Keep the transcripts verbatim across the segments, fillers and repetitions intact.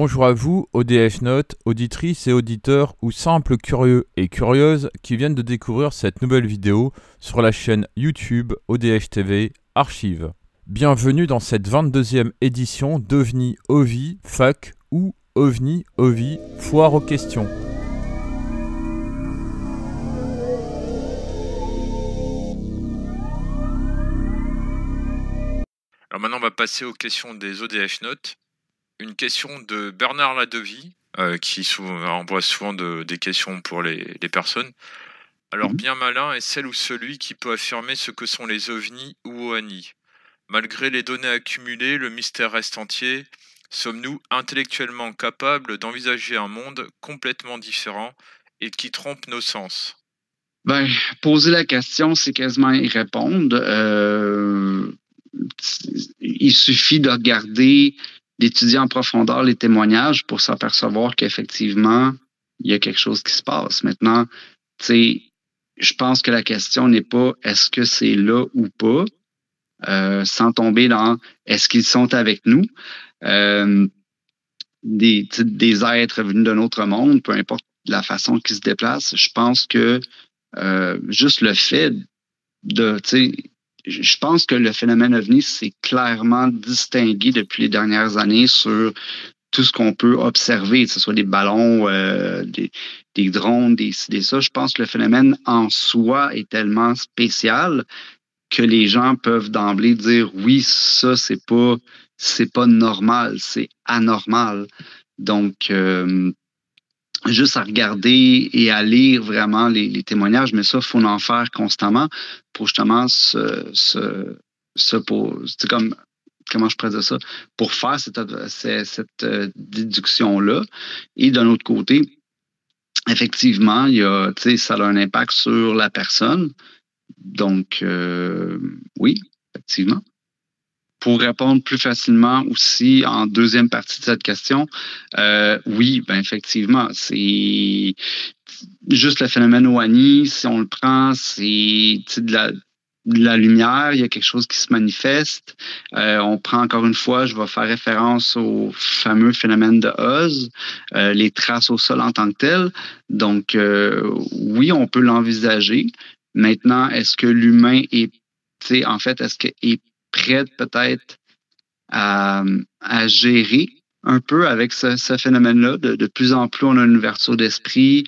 Bonjour à vous, O D H Notes, auditrices et auditeurs ou simples curieux et curieuses qui viennent de découvrir cette nouvelle vidéo sur la chaîne YouTube O D H T V Archive. Bienvenue dans cette vingt-deuxième édition d'OVNI Ovi, F A Q ou OVNI Ovi, Foire aux questions. Alors maintenant on va passer aux questions des O D H Notes. Une question de Bernard Ladevie, euh, qui souvent, envoie souvent de, des questions pour les, les personnes. Alors, bien malin est celle ou celui qui peut affirmer ce que sont les ovnis ou O A N I. Malgré les données accumulées, le mystère reste entier. Sommes-nous intellectuellement capables d'envisager un monde complètement différent et qui trompe nos sens? Ben, poser la question, c'est quasiment y répondre. Euh, il suffit de regarder... d'étudier en profondeur les témoignages pour s'apercevoir qu'effectivement, il y a quelque chose qui se passe. Maintenant, tu sais, je pense que la question n'est pas est-ce que c'est là ou pas, euh, sans tomber dans est-ce qu'ils sont avec nous, euh, des, des êtres venus d'un autre monde, peu importe la façon qu'ils se déplacent. Je pense que euh, juste le fait de, tu sais, je pense que le phénomène ovni s'est clairement distingué depuis les dernières années sur tout ce qu'on peut observer, que ce soit des ballons, euh, des, des drones, des, des ça. Je pense que le phénomène en soi est tellement spécial que les gens peuvent d'emblée dire oui, ça, c'est pas, c'est pas normal, c'est anormal. Donc, euh, juste à regarder et à lire vraiment les, les témoignages, mais ça, il faut en faire constamment pour justement se, se, se poser, c'est comme, comment je pourrais dire ça, pour faire cette, cette, cette euh, déduction-là. Et d'un autre côté, effectivement, il y a, tu sais, ça a un impact sur la personne. Donc, euh, oui, effectivement. Pour répondre plus facilement aussi en deuxième partie de cette question, euh, oui, ben effectivement, c'est juste le phénomène O A N I, si on le prend, c'est de la, de la lumière, il y a quelque chose qui se manifeste. Euh, on prend encore une fois, je vais faire référence au fameux phénomène de Oz, euh, les traces au sol en tant que telles. Donc, euh, oui, on peut l'envisager. Maintenant, est-ce que l'humain est, tu sais, en fait, est-ce que est prête peut-être à, à gérer un peu avec ce, ce phénomène-là. De, de plus en plus, on a une ouverture d'esprit.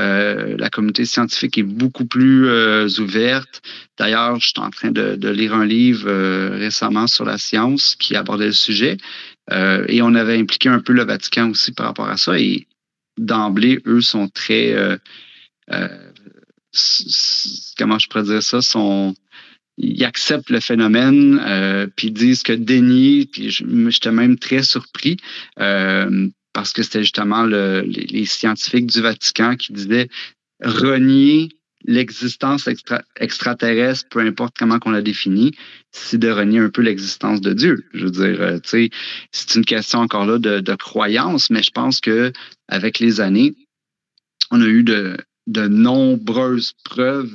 Euh, la communauté scientifique est beaucoup plus euh, ouverte. D'ailleurs, je suis en train de, de lire un livre euh, récemment sur la science qui abordait le sujet. Euh, et on avait impliqué un peu le Vatican aussi par rapport à ça. Et d'emblée, eux sont très... Euh, euh, comment je pourrais dire ça? Sont... Ils acceptent le phénomène, euh, puis ils disent que déni, puis j'étais même très surpris euh, parce que c'était justement le, les, les scientifiques du Vatican qui disaient renier l'existence extra, extraterrestre, peu importe comment qu'on la définit, c'est de renier un peu l'existence de Dieu. Je veux dire, euh, tu sais, c'est une question encore là de, de croyance, mais je pense que avec les années, on a eu de, de nombreuses preuves.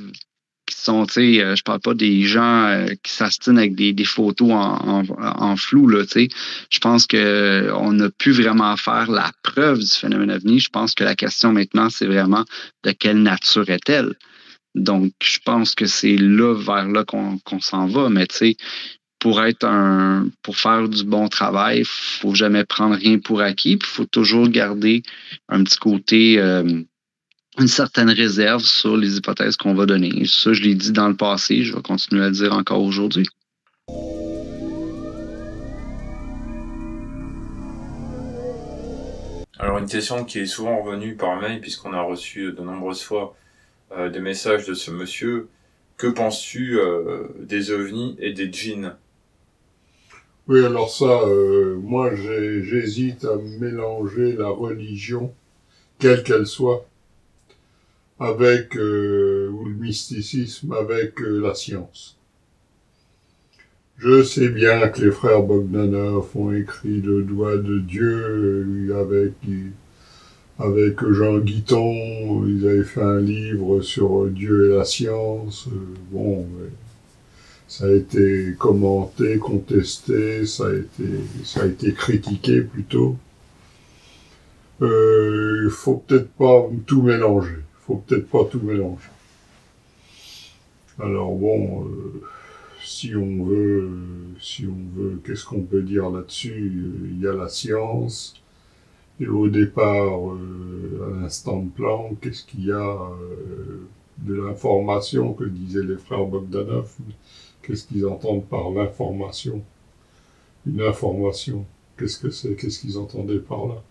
Sont, euh, je parle pas des gens euh, qui s'astinent avec des, des photos en, en, en flou. Là, je pense qu'on euh, n'a plus vraiment à faire la preuve du phénomène ovni. Je pense que la question maintenant, c'est vraiment de quelle nature est-elle? Donc, je pense que c'est là vers là qu'on qu'on s'en va. Mais pour être un pour faire du bon travail, il ne faut jamais prendre rien pour acquis. Il faut toujours garder un petit côté... Euh, une certaine réserve sur les hypothèses qu'on va donner. Ça, je l'ai dit dans le passé, je vais continuer à le dire encore aujourd'hui. Alors, une question qui est souvent revenue par mail, puisqu'on a reçu de nombreuses fois euh, des messages de ce monsieur. Que penses-tu euh, des ovnis et des djinns? Oui, alors ça, euh, moi, j'hésite à mélanger la religion, quelle qu'elle soit, avec euh, ou le mysticisme avec euh, la science. Je sais bien que les frères Bogdanov ont écrit le doigt de Dieu avec avec Jean Guiton, ils avaient fait un livre sur Dieu et la science. Bon, ça a été commenté, contesté, ça a été ça a été critiqué plutôt. euh, faut peut-être pas tout mélanger. Faut peut-être pas tout mélanger. Alors bon, euh, si on veut, euh, si on veut, qu'est-ce qu'on peut dire là-dessus? Il y a la science. Et au départ, euh, à l'instant de plan, qu'est-ce qu'il y a euh, de l'information que disaient les frères Bogdanov? Qu'est-ce qu'ils entendent par l'information? Une information, qu'est-ce que c'est? Qu'est-ce qu'ils entendaient par là?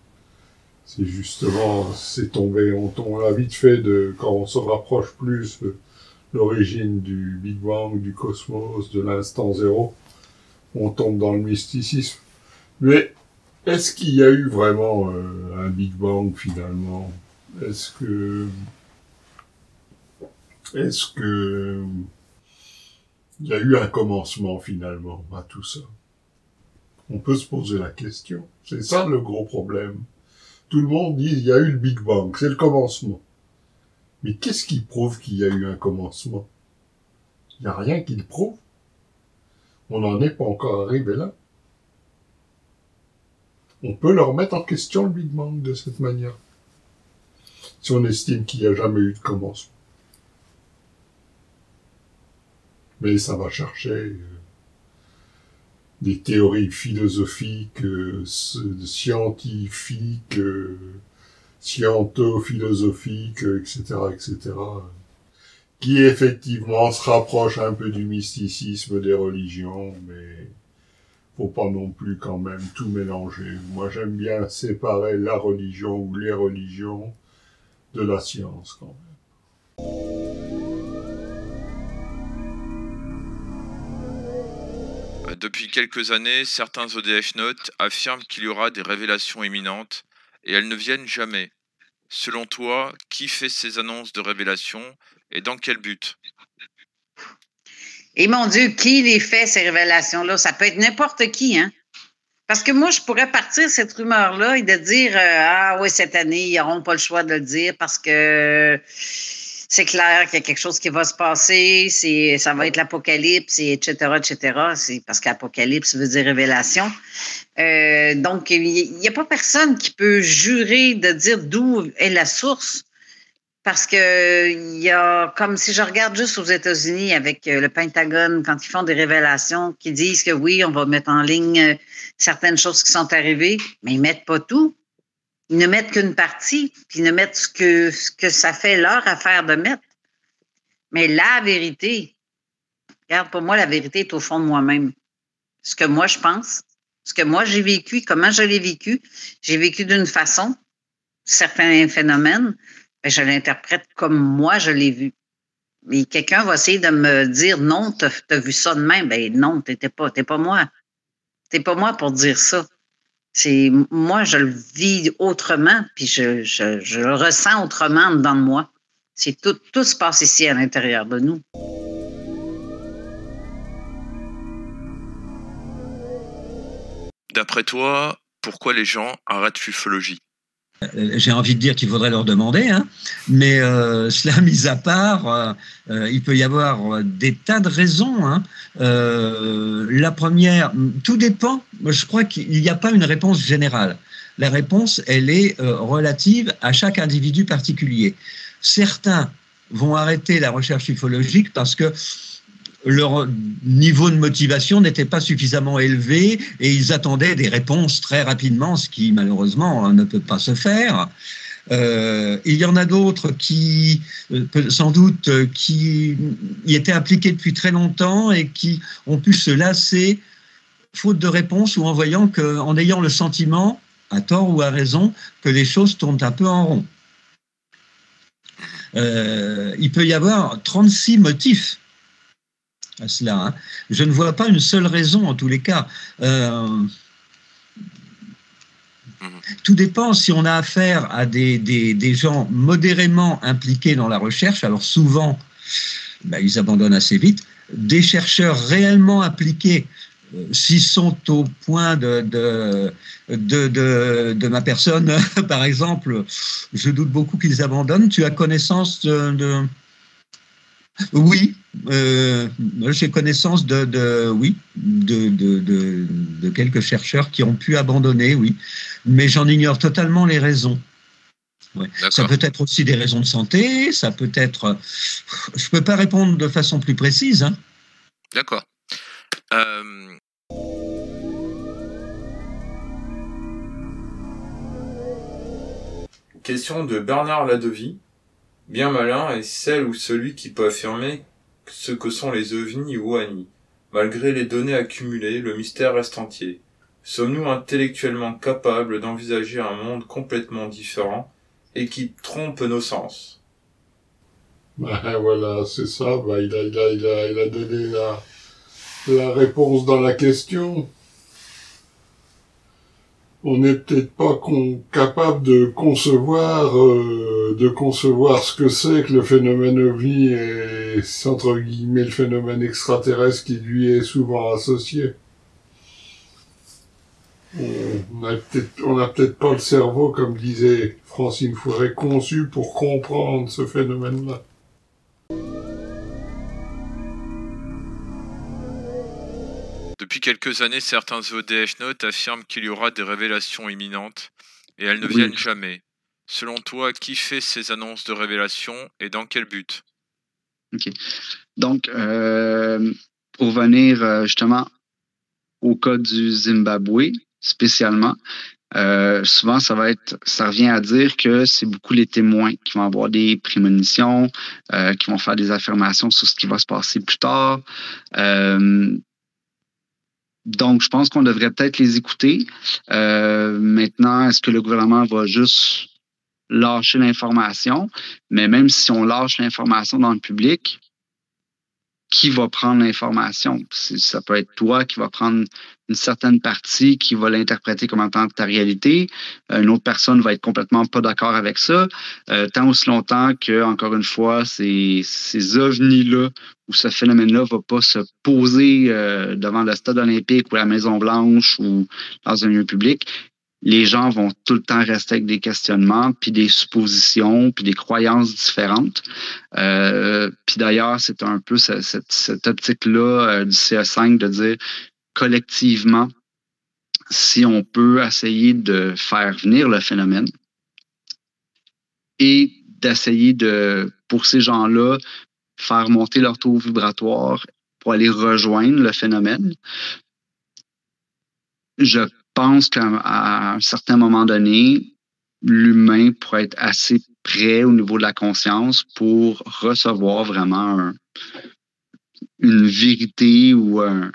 C'est justement, c'est tombé, on, on a vite fait de, quand on se rapproche plus, euh, l'origine du Big Bang, du cosmos, de l'instant zéro, on tombe dans le mysticisme. Mais est-ce qu'il y a eu vraiment euh, un Big Bang finalement? Est-ce que... Est-ce que... Il y a eu un commencement finalement à tout ça? On peut se poser la question. C'est ça le gros problème. Tout le monde dit il y a eu le Big Bang, c'est le commencement. Mais qu'est-ce qui prouve qu'il y a eu un commencement? Il n'y a rien qui le prouve. On n'en est pas encore arrivé là. On peut leur mettre en question le Big Bang de cette manière. Si on estime qu'il n'y a jamais eu de commencement. Mais ça va chercher euh, des théories philosophiques, euh, scientifiques, euh, sciento-philosophiques, et cetera, et cetera, qui effectivement se rapproche un peu du mysticisme des religions, mais faut pas non plus quand même tout mélanger. Moi, j'aime bien séparer la religion ou les religions de la science quand même. Depuis quelques années, certains O D H Notes affirment qu'il y aura des révélations imminentes et elles ne viennent jamais. Selon toi, qui fait ces annonces de révélations et dans quel but? Et mon Dieu, qui les fait ces révélations-là? Ça peut être n'importe qui, hein? Parce que moi, je pourrais partir cette rumeur-là et de dire euh, « Ah oui, cette année, ils n'auront pas le choix de le dire parce que... » C'est clair qu'il y a quelque chose qui va se passer, c'est, ça va être l'apocalypse, et etc., et cetera. C'est parce qu'apocalypse veut dire révélation. Euh, donc, il n'y a pas personne qui peut jurer de dire d'où est la source, parce que il y a, comme si je regarde juste aux États-Unis avec le Pentagone, quand ils font des révélations, qui disent que oui, on va mettre en ligne certaines choses qui sont arrivées, mais ils ne mettent pas tout. Ils ne mettent qu'une partie, puis ils ne mettent ce que, ce que ça fait leur affaire de mettre. Mais la vérité, regarde, pour moi, la vérité est au fond de moi-même. Ce que moi, je pense, ce que moi, j'ai vécu, comment je l'ai vécu, j'ai vécu d'une façon, certains phénomènes, mais je l'interprète comme moi, je l'ai vu. Et quelqu'un va essayer de me dire, non, tu as vu ça de même. Ben non, tu n'étais pas, t'es pas moi. Tu n'es pas moi pour dire ça. C'est, moi, je le vis autrement, puis je, je, je le ressens autrement dedans de moi. C'est tout, tout se passe ici à l'intérieur de nous. D'après toi, pourquoi les gens arrêtent l'ufologie? J'ai envie de dire qu'il faudrait leur demander, hein, mais euh, cela mis à part, euh, euh, il peut y avoir des tas de raisons. Hein. Euh, la première, tout dépend. Je crois qu'il n'y a pas une réponse générale. La réponse, elle est euh, relative à chaque individu particulier. Certains vont arrêter la recherche ufologique parce que leur niveau de motivation n'était pas suffisamment élevé et ils attendaient des réponses très rapidement, ce qui malheureusement ne peut pas se faire. Euh, il y en a d'autres qui, sans doute, qui y étaient impliqués depuis très longtemps et qui ont pu se lasser faute de réponse ou en voyant que, en ayant le sentiment, à tort ou à raison, que les choses tournent un peu en rond. Euh, il peut y avoir trente-six motifs à cela, hein. Je ne vois pas une seule raison en tous les cas. Euh, tout dépend si on a affaire à des, des, des gens modérément impliqués dans la recherche, alors souvent, ben, ils abandonnent assez vite, des chercheurs réellement impliqués, euh, s'ils sont au point de, de, de, de, de ma personne, par exemple, je doute beaucoup qu'ils abandonnent. Tu as connaissance de... de Oui, euh, j'ai connaissance de, de, oui, de, de, de, de quelques chercheurs qui ont pu abandonner, oui, mais j'en ignore totalement les raisons. Ouais. Ça peut être aussi des raisons de santé, ça peut être... Je ne peux pas répondre de façon plus précise. Hein. D'accord. Euh... Question de Bernard Ladevie. Bien malin est celle ou celui qui peut affirmer ce que sont les ovnis ou O A N I. Malgré les données accumulées, le mystère reste entier. Sommes-nous intellectuellement capables d'envisager un monde complètement différent et qui trompe nos sens? Bah, voilà, c'est ça. Bah, il, a, il, a, il, a, il a donné la, la réponse dans la question. On n'est peut-être pas con, capable de concevoir, euh, de concevoir ce que c'est que le phénomène ovni et, entre guillemets, le phénomène extraterrestre qui lui est souvent associé. On n'a peut-être peut pas le cerveau, comme disait Francine Fourré, conçu pour comprendre ce phénomène-là. Depuis quelques années, certains O D H Notes affirment qu'il y aura des révélations imminentes, et elles ne oui. viennent jamais. Selon toi, qui fait ces annonces de révélations, et dans quel but? Ok. Donc, euh, pour venir justement au cas du Zimbabwe, spécialement, euh, souvent ça va être, ça revient à dire que c'est beaucoup les témoins qui vont avoir des prémonitions, euh, qui vont faire des affirmations sur ce qui va se passer plus tard. Euh, donc, je pense qu'on devrait peut-être les écouter. Euh, maintenant, est-ce que le gouvernement va juste lâcher l'information? Mais même si on lâche l'information dans le public, qui va prendre l'information? Ça peut être toi qui va prendre une certaine partie, qui va l'interpréter comme étant ta réalité. Une autre personne va être complètement pas d'accord avec ça, euh, tant aussi longtemps que, encore une fois, ces, ces ovnis-là ou ce phénomène-là va pas se poser euh, devant le stade olympique ou la Maison-Blanche ou dans un lieu public. Les gens vont tout le temps rester avec des questionnements, puis des suppositions, puis des croyances différentes. Euh, puis d'ailleurs, c'est un peu cette, cette, cette optique-là euh, du C E cinq de dire collectivement, si on peut essayer de faire venir le phénomène et d'essayer de, pour ces gens-là, faire monter leur taux vibratoire pour aller rejoindre le phénomène. Je Je pense qu'à un certain moment donné, l'humain pourrait être assez prêt au niveau de la conscience pour recevoir vraiment un, une vérité ou un,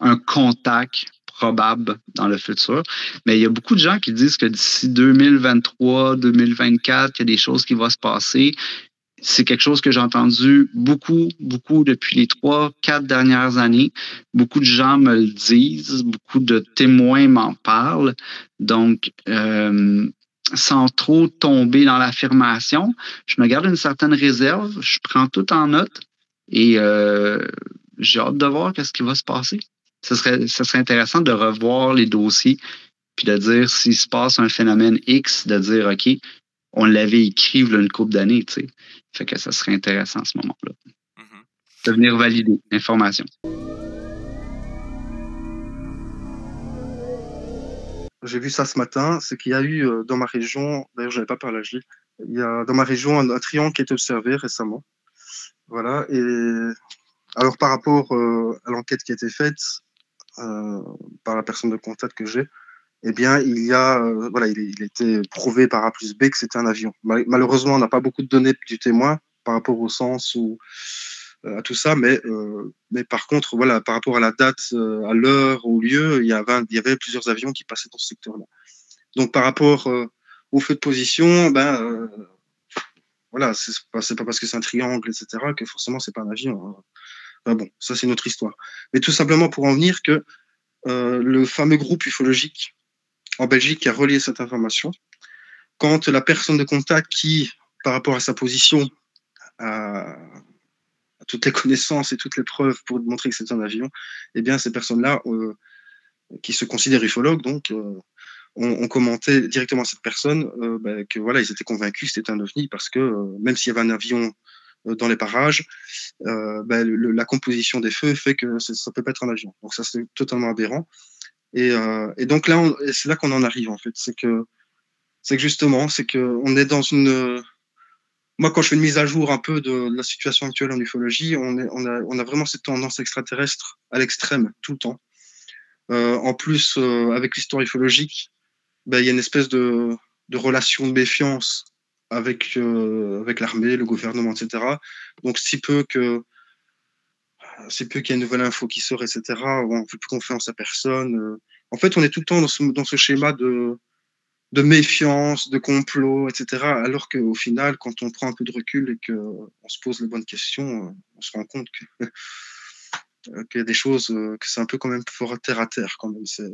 un contact probable dans le futur. Mais il y a beaucoup de gens qui disent que d'ici deux mille vingt-trois, deux mille vingt-quatre, il y a des choses qui vont se passer. C'est quelque chose que j'ai entendu beaucoup, beaucoup depuis les trois, quatre dernières années. Beaucoup de gens me le disent, beaucoup de témoins m'en parlent. Donc, euh, sans trop tomber dans l'affirmation, je me garde une certaine réserve, je prends tout en note et euh, j'ai hâte de voir qu'est-ce qui va se passer. Ce serait, ce serait intéressant de revoir les dossiers puis de dire s'il se passe un phénomène X, de dire « OK ». On l'avait écrit là, une couple d'années, tu sais. Fait que ça serait intéressant à ce moment-là. Mm-hmm. De venir valider l'information. J'ai vu ça ce matin, c'est qu'il y a eu dans ma région, d'ailleurs je n'avais pas parlé à Gilles, il y a dans ma région un, un triangle qui a été observé récemment. Voilà, et alors par rapport euh, à l'enquête qui a été faite euh, par la personne de contact que j'ai, eh bien, il y a, euh, voilà, il, il a été prouvé par A plus B que c'était un avion. Malheureusement, on n'a pas beaucoup de données du témoin par rapport au sens ou euh, à tout ça, mais, euh, mais par contre, voilà, par rapport à la date, euh, à l'heure, au lieu, il y, avait, il y avait plusieurs avions qui passaient dans ce secteur-là. Donc, par rapport euh, au feu de position, ben, euh, voilà, c'est pas, pas parce que c'est un triangle, et cetera, que forcément, c'est pas un avion. Hein. Ben bon, ça, c'est notre histoire. Mais tout simplement pour en venir que euh, le fameux groupe ufologique en Belgique qui a relié cette information. Quand la personne de contact qui, par rapport à sa position, a toutes les connaissances et toutes les preuves pour montrer que c'est un avion, eh bien, ces personnes-là, euh, qui se considèrent ufologues, donc, euh, ont, ont commenté directement à cette personne euh, bah, que voilà, ils étaient convaincus que c'était un ovni parce que, euh, même s'il y avait un avion dans les parages, euh, bah, le, la composition des feux fait que ça ne peut pas être un avion. Donc ça, c'est totalement aberrant. Et, euh, et donc là, c'est là qu'on en arrive, en fait. C'est que, c'est que justement, c'est qu'on est dans une... Moi, quand je fais une mise à jour un peu de, de la situation actuelle en ufologie, on, est, on, a, on a vraiment cette tendance extraterrestre à l'extrême, tout le temps. Euh, en plus, euh, avec l'histoire ufologique, bah, y a une espèce de, de relation de méfiance avec, euh, avec l'armée, le gouvernement, et cetera. Donc, si peu que... C'est peu qu'il y a une nouvelle info qui sort, et cetera. On ne fait plus confiance à personne. En fait, on est tout le temps dans ce, dans ce schéma de, de méfiance, de complot, et cetera. Alors qu'au final, quand on prend un peu de recul et qu'on se pose les bonnes questions, on se rend compte qu'il qu'il y a des choses, que c'est un peu quand même fort terre à terre. Quand même. C'est,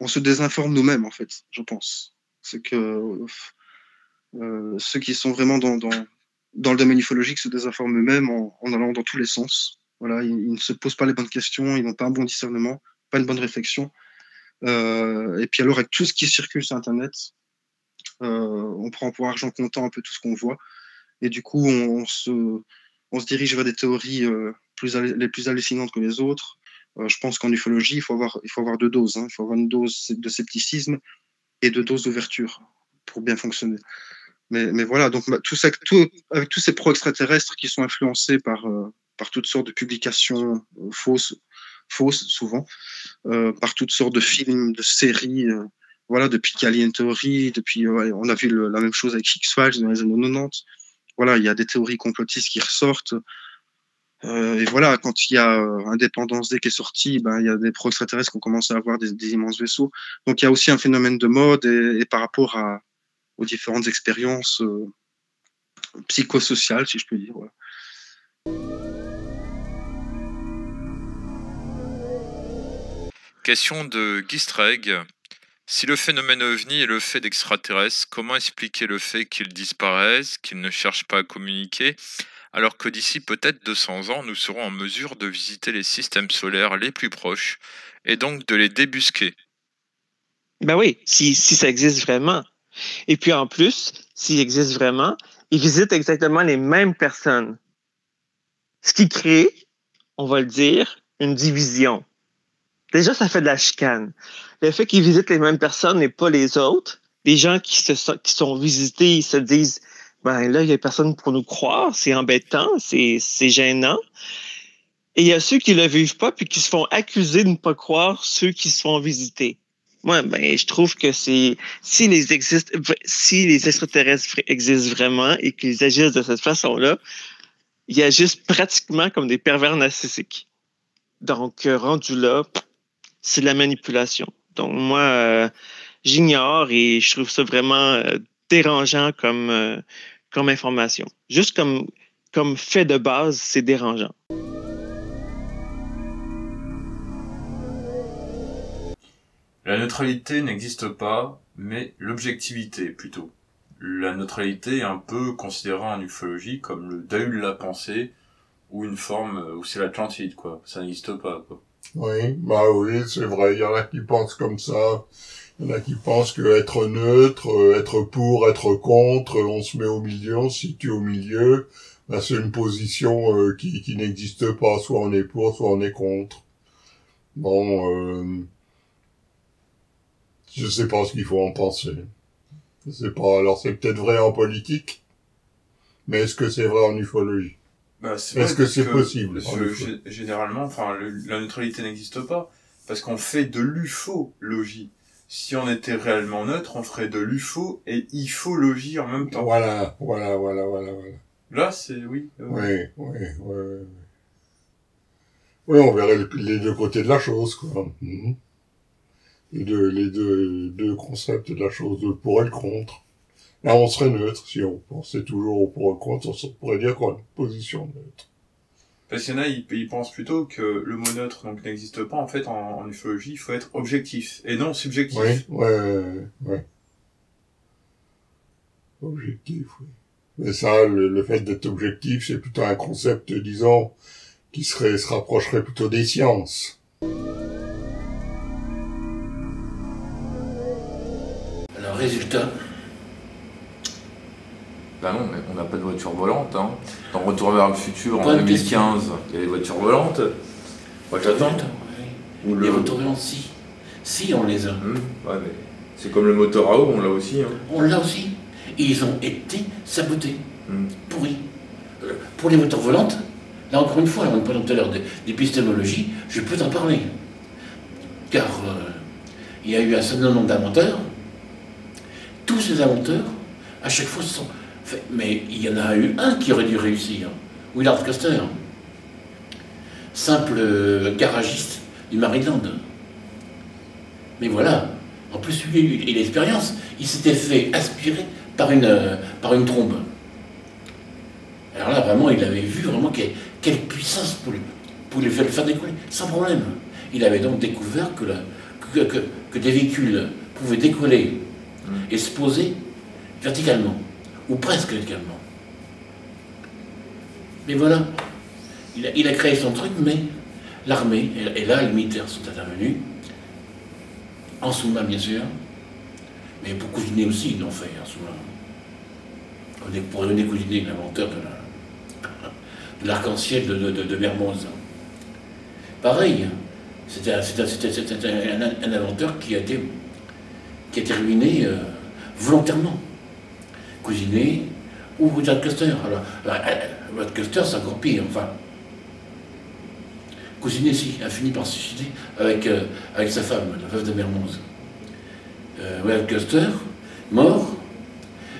on se désinforme nous-mêmes, en fait, je pense. C'est que euh, ceux qui sont vraiment dans, dans, dans le domaine ufologique se désinforment eux-mêmes en, en allant dans tous les sens. Voilà, ils ne se posent pas les bonnes questions, ils n'ont pas un bon discernement, pas une bonne réflexion. Euh, et puis alors, avec tout ce qui circule sur Internet, euh, on prend pour argent comptant un peu tout ce qu'on voit. Et du coup, on, on, se, on se dirige vers des théories euh, plus, les plus hallucinantes que les autres. Euh, je pense qu'en ufologie, il faut avoir, il faut avoir deux doses. Hein. Il faut avoir une dose de scepticisme et deux doses d'ouverture pour bien fonctionner. Mais, mais voilà, donc tout ça, tout, avec tous ces pro-extraterrestres qui sont influencés par... Euh, par toutes sortes de publications euh, fausses, fausses souvent, euh, par toutes sortes de films, de séries, euh, voilà, depuis Alien Theory, depuis, euh, on a vu le, la même chose avec X-Files dans les années quatre-vingt-dix. Voilà, il y a des théories complotistes qui ressortent. Euh, et voilà, quand il y a euh, Indépendance Day qui est sortie, ben, il y a des pro-extraterrestres qui ont commencé à avoir des, des immenses vaisseaux. Donc il y a aussi un phénomène de mode et, et par rapport à, aux différentes expériences euh, psychosociales, si je peux dire. Voilà. Question de Guy Streig. Si le phénomène ovni est le fait d'extraterrestres, comment expliquer le fait qu'ils disparaissent, qu'ils ne cherchent pas à communiquer, alors que d'ici peut-être deux cents ans, nous serons en mesure de visiter les systèmes solaires les plus proches, et donc de les débusquer? Ben oui, si, si ça existe vraiment. Et puis en plus, s'il existe vraiment, ils visitent exactement les mêmes personnes. Ce qui crée, on va le dire, une division. Déjà, ça fait de la chicane. Le fait qu'ils visitent les mêmes personnes et pas les autres, les gens qui, se, qui sont visités, ils se disent « ben là, il n'y a personne pour nous croire, c'est embêtant, c'est gênant. » Et il y a ceux qui ne le vivent pas puis qui se font accuser de ne pas croire ceux qui se font visiter. Moi, ben, je trouve que c'est si les, existe, si les extraterrestres existent vraiment et qu'ils agissent de cette façon-là, ils agissent pratiquement comme des pervers narcissiques. Donc, rendu là... c'est de la manipulation. Donc, moi, euh, j'ignore et je trouve ça vraiment euh, dérangeant comme, euh, comme information. Juste comme, comme fait de base, c'est dérangeant. La neutralité n'existe pas, mais l'objectivité plutôt. La neutralité est un peu considérée en ufologie comme le deuil de la pensée ou une forme où c'est l'Atlantide, quoi. Ça n'existe pas, quoi. Oui, bah oui, c'est vrai, il y en a qui pensent comme ça, il y en a qui pensent que être neutre, être pour, être contre, on se met au milieu, on se situe au milieu, bah c'est une position euh, qui, qui n'existe pas, soit on est pour, soit on est contre. Bon, euh, je sais pas ce qu'il faut en penser, je sais pas, alors c'est peut-être vrai en politique, mais est-ce que c'est vrai en ufologie? Bah, Est-ce est que c'est possible? Que, généralement, enfin, le, la neutralité n'existe pas, parce qu'on fait de l'ufologie. Si on était réellement neutre, on ferait de l'ufo et ifologie en même temps. Voilà, voilà, voilà, voilà, voilà. Là, c'est oui, euh, oui. Oui, oui, oui. Oui, on verrait le, les deux côtés de la chose, quoi. Mm-hmm. Les deux, les deux, deux concepts de la chose, le pour et le contre. Là, on serait neutre, si on pensait toujours au pour et au contre, on pourrait dire qu'on a une position neutre. Parce qu'il y en a, ils, ils pensent plutôt que le mot neutre n'existe pas. En fait, en, en ufologie, il faut être objectif, et non subjectif. Oui, ouais, ouais. Objectif, oui. Mais ça, le, le fait d'être objectif, c'est plutôt un concept, disons, qui serait, se rapprocherait plutôt des sciences. Alors, résultat... Ben non, mais on n'a pas de voiture volante. Hein. Dans Retour vers le futur, en deux mille quinze, il y a les voitures volantes. Voitures volantes, oui. Le... Les voitures volantes, si. Si, on les a. Mmh. Ouais, mais c'est comme le moteur à eau, on l'a aussi. Hein. On l'a aussi. Et ils ont été sabotés, mmh. pourris. Euh, pour les voitures volantes, là encore une fois, on parlait tout à l'heure d'épistémologie, je peux t'en parler. Car euh, il y a eu un certain nombre d'inventeurs. Tous ces inventeurs, à chaque fois, se sont... Fait, mais il y en a eu un qui aurait dû réussir, Willard Custer, simple euh, garagiste du Maryland. Mais voilà, en plus, lui, et l'expérience, il s'était fait aspirer par une, euh, par une trombe. Alors là, vraiment, il avait vu vraiment que, quelle puissance pour lui, pour lui faire, le faire décoller, sans problème. Il avait donc découvert que, la, que, que, que des véhicules pouvaient décoller et se poser verticalement, ou presque verticalement. Mais voilà, il a, il a créé son truc, mais l'armée, et, et là, les militaires sont intervenus, en sous-main, bien sûr, mais pour Cousiner aussi, ils l'ont fait, en sous-main. Pour René Cousiner, l'inventeur de l'arc-en-ciel la, de, de, de, de Mermoz. Pareil, c'était un, un, un inventeur qui a été... qui a été ruiné euh, volontairement. Cousiné ou Willard Custer. Alors, Willard Custer, c'est encore pire, enfin. Cousiné, si, a fini par se suicider avec, euh, avec sa femme, la veuve de Mermoz. Euh, Willard Custer, mort,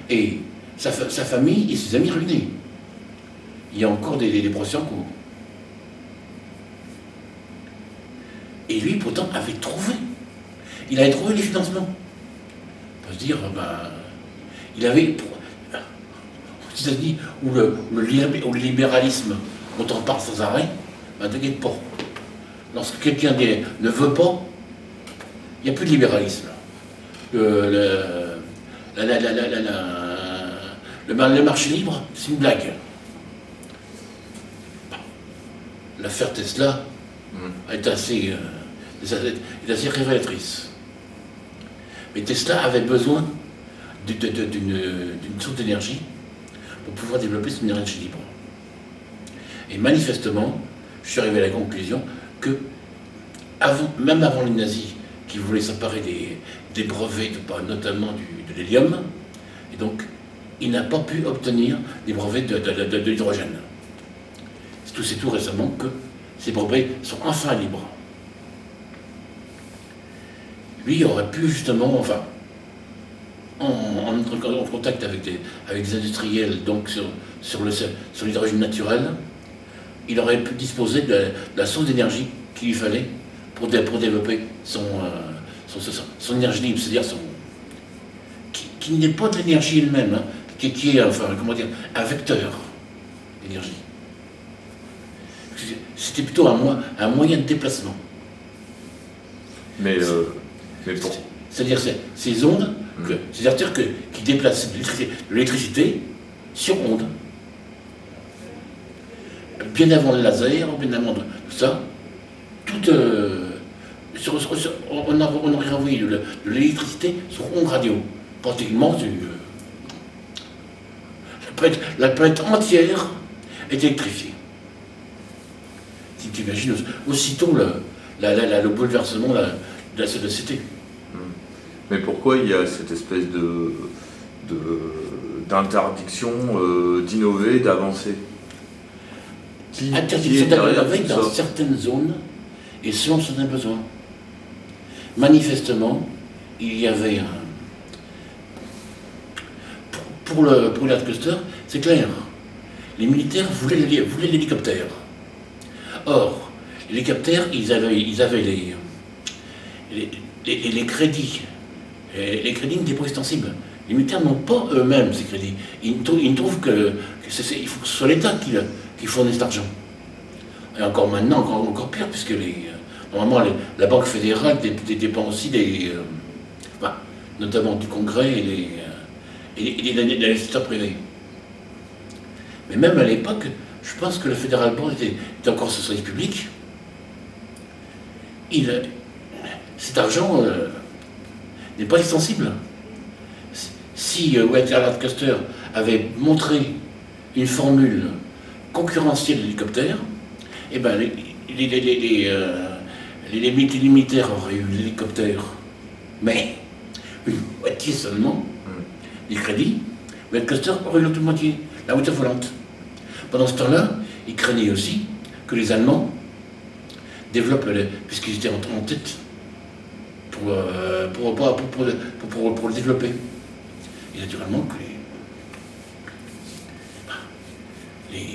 et sa, sa famille et ses amis ruinés. Il y a encore des, des, des procès en cours. Et lui, pourtant, avait trouvé. Il avait trouvé les financements. Se dire, ben, il avait, aux États-Unis, où le, le, le libéralisme, on t'en parle sans arrêt, ben t'inquiète pas. Lorsque quelqu'un ne veut pas, il n'y a plus de libéralisme. Le, le, la, la, la, la, la, la, le, le marché libre, c'est une blague. L'affaire Tesla est assez, est assez révélatrice. Mais Tesla avait besoin d'une source d'énergie pour pouvoir développer son énergie libre. Et manifestement, je suis arrivé à la conclusion que, avant, même avant les nazis qui voulaient s'emparer des, des brevets, de, notamment du, de l'hélium, et donc il n'a pas pu obtenir des brevets de, de, de, de, de l'hydrogène. C'est tout, tout récemment que ces brevets sont enfin libres. Lui aurait pu justement, enfin, en, en, en contact avec des, avec des industriels, donc sur, sur le sur l'hydrogène naturel, il aurait pu disposer de la, de la source d'énergie qu'il lui fallait pour, dé, pour développer son, euh, son, son, son énergie libre, c'est-à-dire son... qui, qui n'est pas de l'énergie elle-même, hein, qui, qui est, enfin, comment dire, un vecteur d'énergie. C'était plutôt un, un moyen de déplacement. Mais... Euh... Bon. C'est-à-dire ces, ces ondes, que, mmh. ces artères que, qui déplacent de l'électricité sur ondes. Bien avant le laser, bien avant tout ça, tout, euh, sur, sur, sur, on a, on a envoyé de l'électricité sur ondes radio. Pratiquement, du, la, planète, la planète entière est électrifiée. Si tu imagines aussitôt le, la, la, la, le bouleversement la, de la société. Mais pourquoi il y a cette espèce de d'interdiction euh, d'innover, d'avancer? Interdiction d'innover dans certaines zones et selon certains besoins. Manifestement, il y avait un... Pour, pour le pour Willard Custer, c'est clair. Les militaires voulaient l'hélicoptère. Or, l'hélicoptère, ils avaient, ils avaient les... Les, les, les crédits, les, les crédits n'étaient pas extensibles. Les militaires n'ont pas eux-mêmes ces crédits. Ils ne trouvent que, que c'est, il faut que ce soit l'État qui, qui fournisse l'argent. Et encore maintenant, encore, encore pire, puisque les, normalement les, la Banque fédérale dépend aussi des, euh, bah, notamment du Congrès et des et des, des, des investisseurs privés. Mais même à l'époque, je pense que le Fédéral Bank était, était encore ce service public. Il Cet argent euh, n'est pas extensible. Si euh, Willard Custer avait montré une formule concurrentielle d'hélicoptères, et ben les, les, les, les, les, euh, les militaires auraient eu l'hélicoptère, mais une moitié seulement du crédit, mais le Custer aurait eu l'autre moitié, la hauteur volante. Pendant ce temps-là, il craignait aussi que les Allemands développent, le, puisqu'ils étaient en, en tête, pour, euh, pour, pour, pour, pour, pour, pour, pour le développer. Et naturellement que les, les,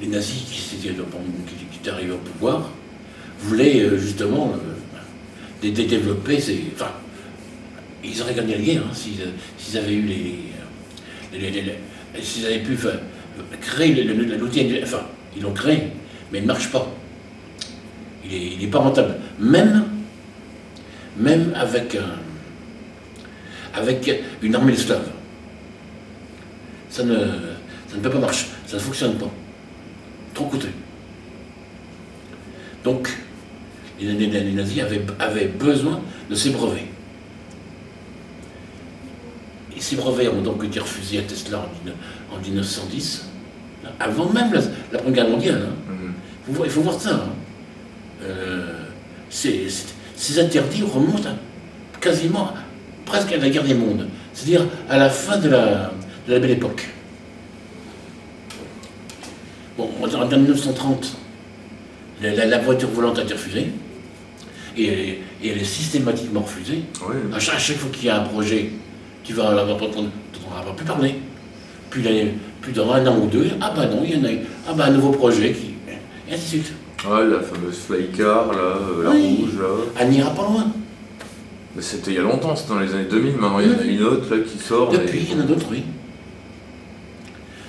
les nazis qui étaient qui arrivés au pouvoir voulaient justement euh, développer ces... Enfin, ils auraient gagné la guerre hein, s'ils, s'ils avaient eu les... les, les, les s'ils avaient pu enfin, créer l'outil... Enfin, ils l'ont créé, mais il ne marche pas. Il n'est pas rentable. Même, même avec un... avec une armée d'esclaves. Ça ne, ça ne peut pas marcher, ça ne fonctionne pas. Trop coûteux. Donc, les, les, les nazis avaient, avaient besoin de ces brevets. Et ces brevets ont donc été refusés à Tesla en, en mille neuf cent dix, avant même la, la Première Guerre mondiale. Hein. Mm-hmm. faut, il faut voir ça. Hein. Euh, ces, ces interdits remontent à, quasiment... presque à la guerre des mondes, c'est-à-dire à la fin de la, de la Belle Époque. Bon, en mille neuf cent trente, la, la, la voiture volante a été refusée, et, et elle est systématiquement refusée. Oui. À, chaque, à chaque fois qu'il y a un projet, tu vas avoir, on n'en aura plus parlé. Puis, là, puis dans un an ou deux, ah bah non, il y en a ah bah un nouveau projet, qui... et ainsi de suite. Ouais, la fameuse flycar, là, la oui. rouge, là... Elle n'ira pas loin. C'était il y a longtemps, c'était dans les années deux mille, maintenant il y en a une autre là, qui sort. Depuis, il y en a d'autres, oui.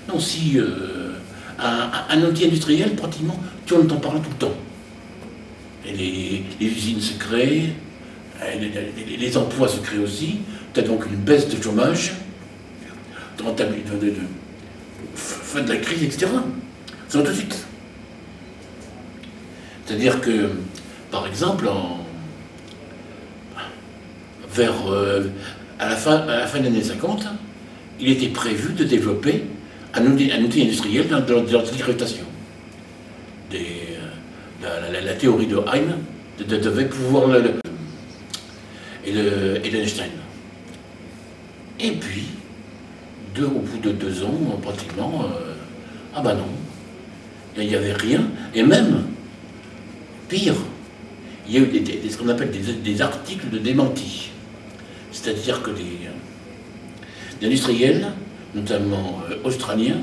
Non, si euh, un, un outil industriel, pratiquement, tu en entends parler tout le temps. Et les, les usines se créent, les, les, les emplois se créent aussi, tu as donc une baisse de chômage, de rentabilité, de, de, de, fin de la crise, et cetera. Ça va tout de suite. C'est-à-dire que, par exemple, en... vers, euh, à la fin, à la fin des années cinquante, il était prévu de développer un outil, un outil industriel dans, dans, dans l'antigravité. Des, euh, la, la, la théorie de Heim de, de, devait pouvoir le, le, et, le, et d'Einstein. Et puis, deux, au bout de deux ans, pratiquement, euh, ah bah ben non, il n'y avait rien. Et même, pire, il y a eu des, des, ce qu'on appelle des, des articles de démenti. C'est-à-dire que des, des industriels, notamment euh, australiens,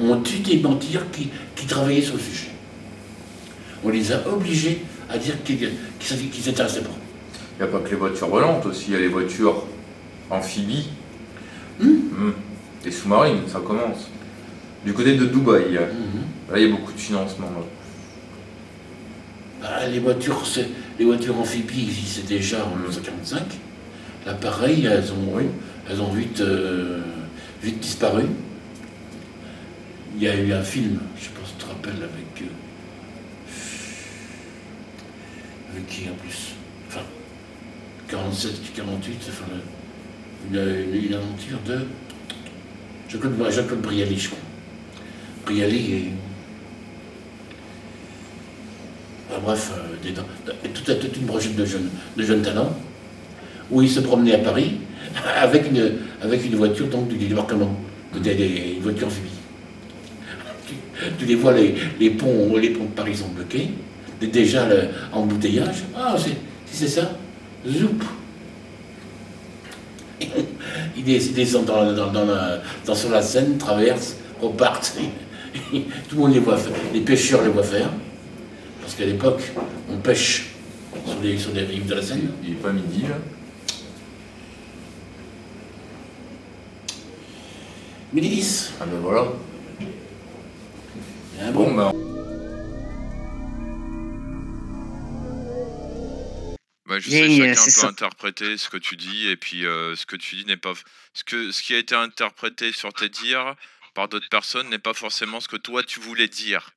ont dû démentir qui, qui travaillaient sur le sujet. On les a obligés à dire qu'ils ne s'intéressaient pas. Il n'y a pas que les voitures volantes aussi, il y a les voitures amphibies, mmh. Mmh. les sous-marines, ça commence. Du côté de Dubaï, mmh. là il y a beaucoup de financement. Là. Ah, les, voitures, les voitures amphibies, c'est déjà en mille neuf cent quarante-cinq. Là, pareil, elles ont, oui. elles ont vite, euh, vite disparu. Il y a eu un film, je ne sais pas si tu te rappelles, avec... Euh, avec qui en plus? Enfin, quarante-sept quarante-huit, enfin, une, une, une aventure de... Jacob, Jacob Brialy, je crois. Brialy et... Enfin, bref, euh, des, de, toute, toute une brochette de jeunes, de jeunes talents, où ils se promenaient à Paris avec une, avec une voiture donc, du débarquement, de, des, des, une voiture amphibie. Tu, tu les vois, les, les, ponts, les ponts de Paris sont bloqués, déjà l'embouteillage, ah, si c'est ça, zoup. Et, ils descendent dans, dans, dans, la, dans, sur la Seine, traversent, repartent, et, et, tout le monde les voit faire, les pêcheurs les voient faire. Parce qu'à l'époque, on pêche sur les, sur les rives de la Seine. Il n'est pas midi, là. midi dix. Ah ben voilà. Et un bon, bon ben... Bah, je sais, chacun peut ça. interpréter ce que tu dis, et puis euh, ce que tu dis n'est pas... Ce, que, ce qui a été interprété sur tes dires par d'autres personnes n'est pas forcément ce que toi, tu voulais dire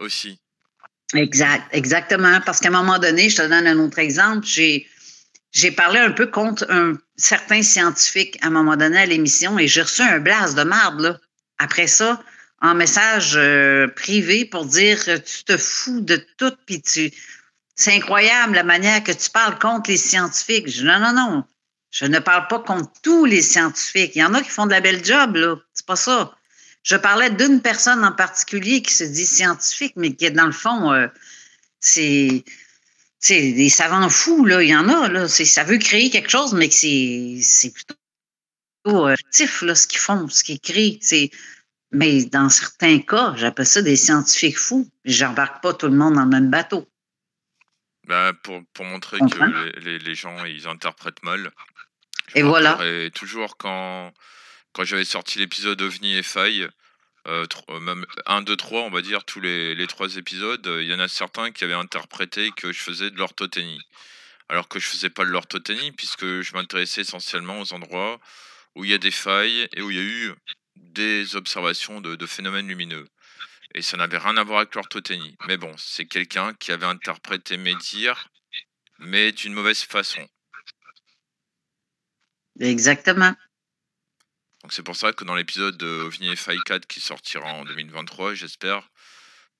aussi. Exact, exactement. Parce qu'à un moment donné, je te donne un autre exemple, j'ai j'ai parlé un peu contre un certain scientifique à un moment donné à l'émission et j'ai reçu un blast de marde, là. Après ça, en message euh, privé pour dire « Tu te fous de tout, puis tu... C'est incroyable la manière que tu parles contre les scientifiques. » Je dis « Non, non, non. Je ne parle pas contre tous les scientifiques. Il y en a qui font de la belle job, là. C'est pas ça. » Je parlais d'une personne en particulier qui se dit scientifique, mais qui est dans le fond, euh, c'est, c'est des savants fous, là, il y en a, là. C'est, ça veut créer quelque chose, mais que c'est, c'est plutôt actif, euh, là, ce qu'ils font, ce qu'ils créent. C'est, mais dans certains cas, j'appelle ça des scientifiques fous. Je n'embarque pas tout le monde dans le même bateau. Bah, pour, pour montrer Comprends? que les, les gens, ils interprètent mal. Je Et voilà. Et toujours quand... Quand j'avais sorti l'épisode OVNI et F I, euh, même un, deux, trois, on va dire, tous les, les trois épisodes, euh, il y en a certains qui avaient interprété que je faisais de l'orthothénie. Alors que je ne faisais pas de l'orthothénie, puisque je m'intéressais essentiellement aux endroits où il y a des failles et où il y a eu des observations de, de phénomènes lumineux. Et ça n'avait rien à voir avec l'orthothénie. Mais bon, c'est quelqu'un qui avait interprété mes dires, mais d'une mauvaise façon. Exactement. Donc c'est pour ça que dans l'épisode de OVNI et F I quatre qui sortira en deux mille vingt-trois, j'espère,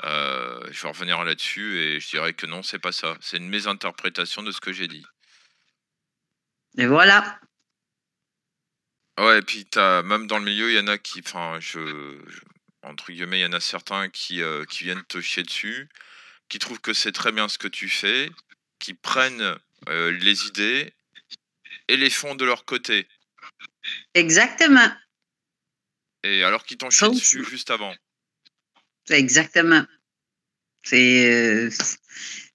euh, je vais revenir là-dessus et je dirais que non, c'est pas ça. C'est une mésinterprétation de ce que j'ai dit. Et voilà. Ouais, et puis t'as, même dans le milieu, il y en a qui, enfin, je, je, entre guillemets, il y en a certains qui, euh, qui viennent te chier dessus, qui trouvent que c'est très bien ce que tu fais, qui prennent euh, les idées et les font de leur côté. Exactement. Et alors qu'ils t'ont chié dessus juste avant. Exactement. C'est euh...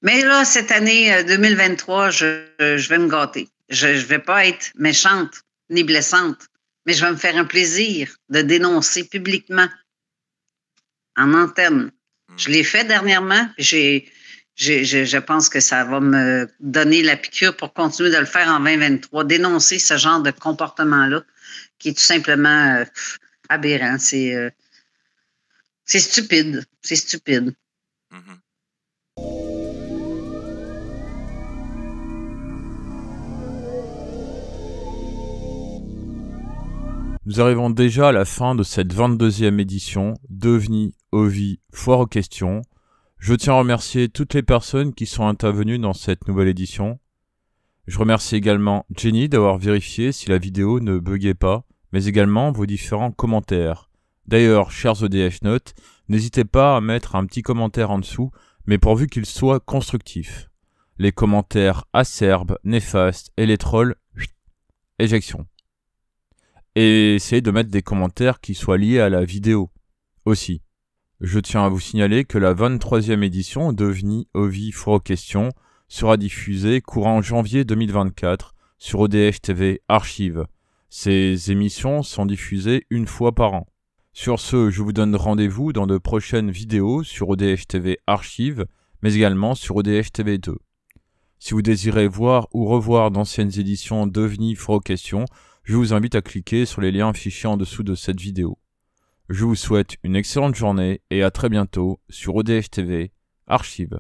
Mais là, cette année deux mille vingt-trois, je, je vais me gâter. Je ne vais pas être méchante ni blessante, mais je vais me faire un plaisir de dénoncer publiquement en antenne. Mmh. Je l'ai fait dernièrement. J'ai, j'ai, je, je pense que ça va me donner la piqûre pour continuer de le faire en vingt vingt-trois, dénoncer ce genre de comportement-là, qui est tout simplement euh, aberrant. C'est, euh, c'est stupide. C'est stupide. Mm-hmm. Nous arrivons déjà à la fin de cette vingt-deuxième édition d'OVNI, Ovi, Foire aux questions. Je tiens à remercier toutes les personnes qui sont intervenues dans cette nouvelle édition. Je remercie également Jenny d'avoir vérifié si la vidéo ne buguait pas, mais également vos différents commentaires. D'ailleurs, chers O D H Notes, n'hésitez pas à mettre un petit commentaire en dessous, mais pourvu qu'il soit constructif. Les commentaires acerbes, néfastes et les trolls, éjection. Et essayez de mettre des commentaires qui soient liés à la vidéo aussi. Je tiens à vous signaler que la vingt-troisième édition d'OVNI, Ovi, Foire aux questions sera diffusée courant janvier deux mille vingt-quatre sur O D H T V Archive. Ces émissions sont diffusées une fois par an. Sur ce, je vous donne rendez-vous dans de prochaines vidéos sur O D H T V Archive, mais également sur O D H T V deux. Si vous désirez voir ou revoir d'anciennes éditions d'OVNI, Foire aux questions, je vous invite à cliquer sur les liens affichés en dessous de cette vidéo. Je vous souhaite une excellente journée et à très bientôt sur O D H T V Archive.